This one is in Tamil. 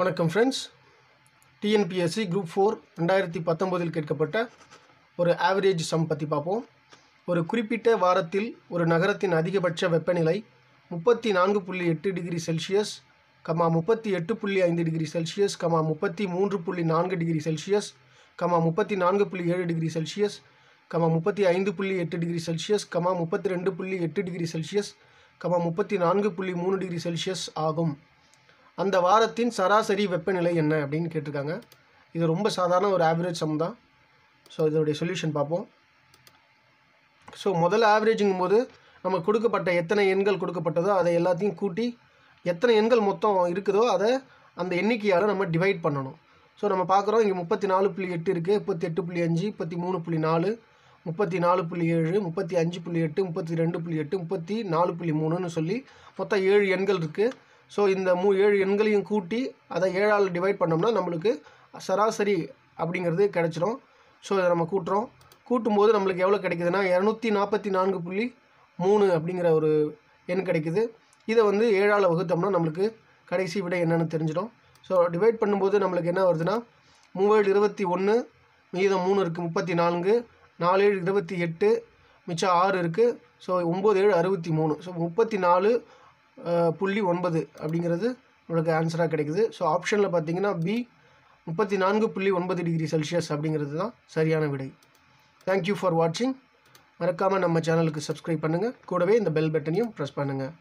வணக்கம் ஃப்ரெண்ட்ஸ் TNPSC Group 4 2019 கேட்கப்பட்ட ஒரு ஆவரேஜ் சம் பற்றி பார்ப்போம். ஒரு குறிப்பிட்ட வாரத்தில் ஒரு நகரத்தின் அதிகபட்ச வெப்பநிலை 34.8 degree Celsius comma 38.5 degree Celsius comma 33.4 degree Celsius comma 34.7 degree Celsius comma 35.8 degree Celsius comma 32.8 degree Celsius comma 34.3 degree Celsius ஆகும். அந்த வாரத்தின் சராசரி வெப்பநிலை என்ன அப்படின்னு கேட்டிருக்காங்க. இது ரொம்ப சாதாரண ஒரு ஆவரேஜ் சம் தான். ஸோ இதோடைய சொல்யூஷன் பார்ப்போம். ஸோ முதல்ல ஆவரேஜுங்கும் போது நம்ம கொடுக்கப்பட்ட எத்தனை எண்கள் கொடுக்கப்பட்டதோ அதை எல்லாத்தையும் கூட்டி எத்தனை எண்கள் மொத்தம் இருக்குதோ அதை அந்த எண்ணிக்கையால் நம்ம டிவைட் பண்ணணும். ஸோ நம்ம பார்க்குறோம் இங்கே 34.8 இருக்குது, 38.5, 33.4, 34.7, 35.8, 32.8, 34.3ன்னு சொல்லி மொத்தம் 7 எண்கள் இருக்குது. ஸோ இந்த 7 எண்களையும் கூட்டி அதை 7ஆல் டிவைட் பண்ணோம்னா நம்மளுக்கு சராசரி அப்படிங்கிறது கிடச்சிரும். ஸோ இதை நம்ம கூட்டுறோம். கூட்டும்போது நம்மளுக்கு எவ்வளோ கிடைக்குதுன்னா 244.3 அப்படிங்கிற ஒரு எண் கிடைக்குது. இதை 7ஆல் வகுத்தோம்னா நம்மளுக்கு கடைசி விட என்னென்னு தெரிஞ்சிடும். ஸோ டிவைட் பண்ணும்போது நம்மளுக்கு என்ன வருதுன்னா 3 × 21, மீதம் 3 இருக்குது 34, 4 × 28, மிச்சம் 6 இருக்குது. ஸோ 9 × 7 = 63. ஸோ 34.9 அப்படிங்கிறது உங்களுக்கு ஆன்சராக கிடைக்குது. ஸோ ஆப்ஷனில் பார்த்தீங்கன்னா பி 34.9 டிகிரி செல்சியஸ் அப்படிங்கிறது தான் சரியான விடை. தேங்க்யூ ஃபார் வாட்சிங். மறக்காமல் நம்ம சேனலுக்கு சப்ஸ்கிரைப் பண்ணுங்கள், கூடவே இந்த பெல் பட்டனையும் ப்ரெஸ் பண்ணுங்கள்.